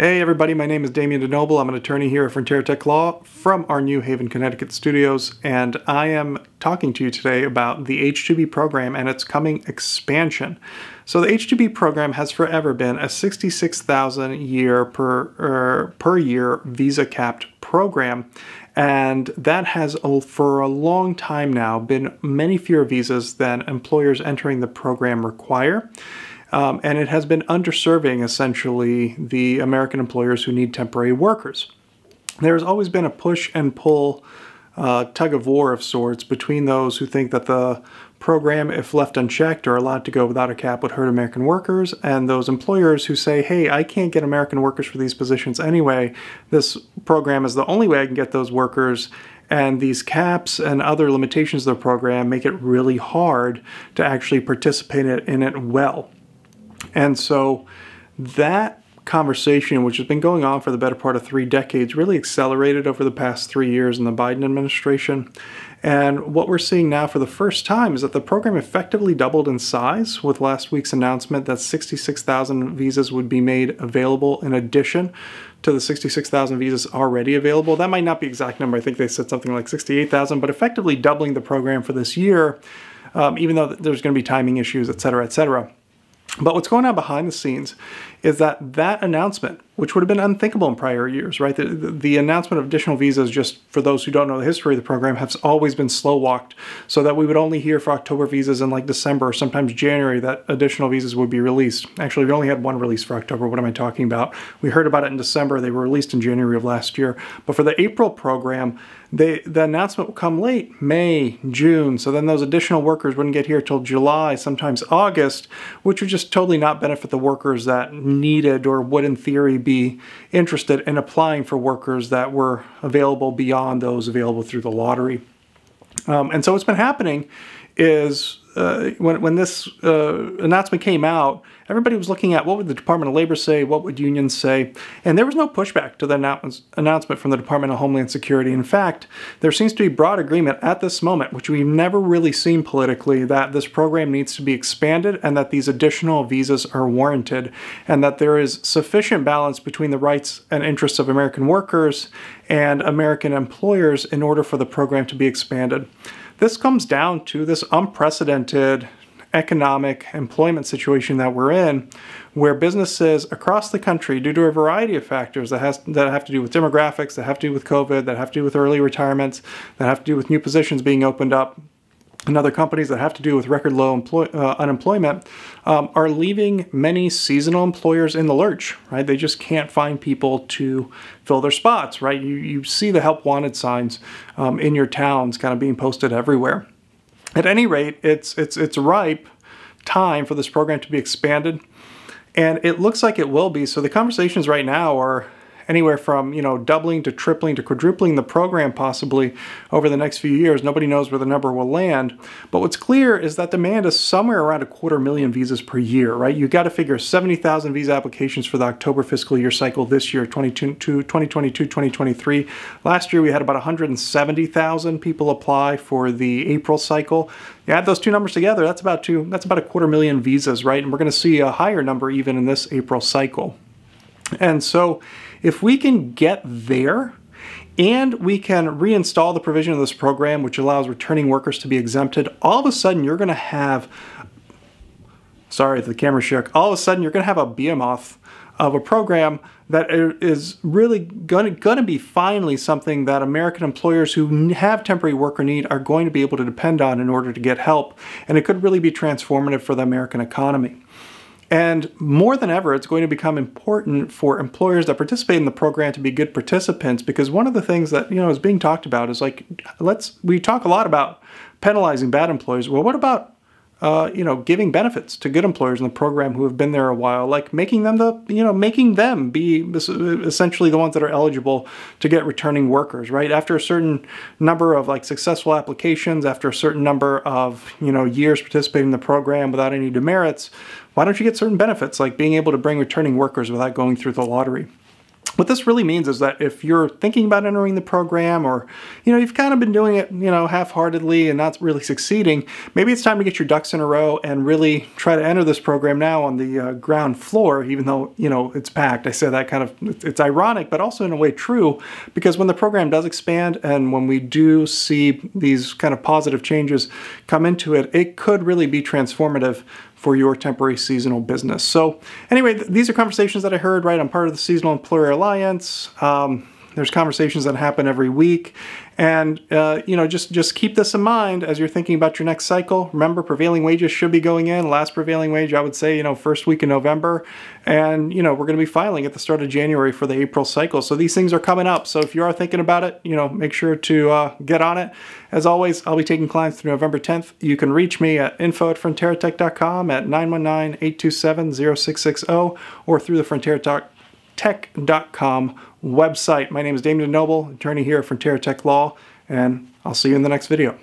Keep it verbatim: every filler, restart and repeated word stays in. Hey everybody, my name is Damjan DeNoble. I'm an attorney here at Frontera Tech Law from our New Haven, Connecticut studios, and I am talking to you today about the H two B program and its coming expansion. So the H two B program has forever been a sixty-six thousand year per, er, per year visa-capped program, and that has for a long time now been many fewer visas than employers entering the program require. Um, and it has been underserving, essentially, the American employers who need temporary workers. There's always been a push and pull uh, tug of war of sorts between those who think that the program, if left unchecked or allowed to go without a cap, would hurt American workers, and those employers who say, hey, I can't get American workers for these positions anyway. This program is the only way I can get those workers. And these caps and other limitations of the program make it really hard to actually participate in it well. And so that conversation, which has been going on for the better part of three decades, really accelerated over the past three years in the Biden administration. And what we're seeing now for the first time is that the program effectively doubled in size with last week's announcement that sixty-six thousand visas would be made available in addition to the sixty-six thousand visas already available. That might not be the exact number. I think they said something like sixty-eight thousand, but effectively doubling the program for this year, um, even though there's going to be timing issues, et cetera, et cetera. But what's going on behind the scenes is that that announcement, which would have been unthinkable in prior years, right? The, the, the announcement of additional visas, just for those who don't know the history of the program, has always been slow-walked so that we would only hear for October visas in like December or sometimes January that additional visas would be released. Actually, we only had one release for October. What am I talking about? We heard about it in December. They were released in January of last year. But for the April program, they, the announcement will come late, May, June. So then those additional workers wouldn't get here till July, sometimes August, which would just totally not benefit the workers that needed or would in theory be interested in applying for workers that were available beyond those available through the lottery. Um, and so what's been happening is uh, when, when this uh, announcement came out, everybody was looking at what would the Department of Labor say, what would unions say, and there was no pushback to the annou- announcement from the Department of Homeland Security. In fact, there seems to be broad agreement at this moment, which we've never really seen politically, that this program needs to be expanded and that these additional visas are warranted, and that there is sufficient balance between the rights and interests of American workers and American employers in order for the program to be expanded. This comes down to this unprecedented economic employment situation that we're in, where businesses across the country, due to a variety of factors that, has, that have to do with demographics, that have to do with COVID, that have to do with early retirements, that have to do with new positions being opened up, and other companies that have to do with record low employ, uh, unemployment, um, are leaving many seasonal employers in the lurch, right? They just can't find people to fill their spots, right? You, you see the help wanted signs um, in your towns kind of being posted everywhere. At any rate, it's, it's, it's ripe time for this program to be expanded, and it looks like it will be. So the conversations right now are anywhere from, you know, doubling to tripling to quadrupling the program possibly over the next few years. Nobody knows where the number will land. But what's clear is that demand is somewhere around a quarter million visas per year, right? You've got to figure seventy thousand visa applications for the October fiscal year cycle this year, twenty twenty-two, twenty twenty-three. Last year, we had about one hundred seventy thousand people apply for the April cycle. You add those two numbers together, that's about, two, that's about a quarter million visas, right? And we're going to see a higher number even in this April cycle. And so if we can get there, and we can reinstall the provision of this program, which allows returning workers to be exempted, all of a sudden you're going to have, sorry, the camera shook, all of a sudden you're going to have a behemoth of a program that is really going to be finally something that American employers who have temporary worker need are going to be able to depend on in order to get help. And it could really be transformative for the American economy. And more than ever, it's going to become important for employers that participate in the program to be good participants, because one of the things that, you know, is being talked about is like, let's, we talk a lot about penalizing bad employers. Well, what about, uh, you know, giving benefits to good employers in the program who have been there a while, like making them the, you know, making them be essentially the ones that are eligible to get returning workers, right? After a certain number of like successful applications, after a certain number of, you know, years participating in the program without any demerits, why don't you get certain benefits, like being able to bring returning workers without going through the lottery? What this really means is that if you're thinking about entering the program, or you know, you've kind of been doing it, you know, half-heartedly and not really succeeding, maybe it's time to get your ducks in a row and really try to enter this program now on the uh, ground floor, even though, you know, it's packed. I say that kind of, it's ironic, but also in a way true, because when the program does expand and when we do see these kind of positive changes come into it, it could really be transformative for your temporary seasonal business. So anyway, th these are conversations that I heard, right? I'm part of the Seasonal Employer Alliance. Um, there's conversations that happen every week. And, uh, you know, just, just keep this in mind as you're thinking about your next cycle. Remember, prevailing wages should be going in. Last prevailing wage, I would say, you know, first week in November. And, you know, we're going to be filing at the start of January for the April cycle. So these things are coming up. So if you are thinking about it, you know, make sure to uh, get on it. As always, I'll be taking clients through November tenth. You can reach me at info at frontera tech dot com, at nine one nine, eight two seven, zero six six zero, or through the frontera tech dot com website. My name is Damjan DeNoble, attorney here at Frontera Tech Law, and I'll see you in the next video.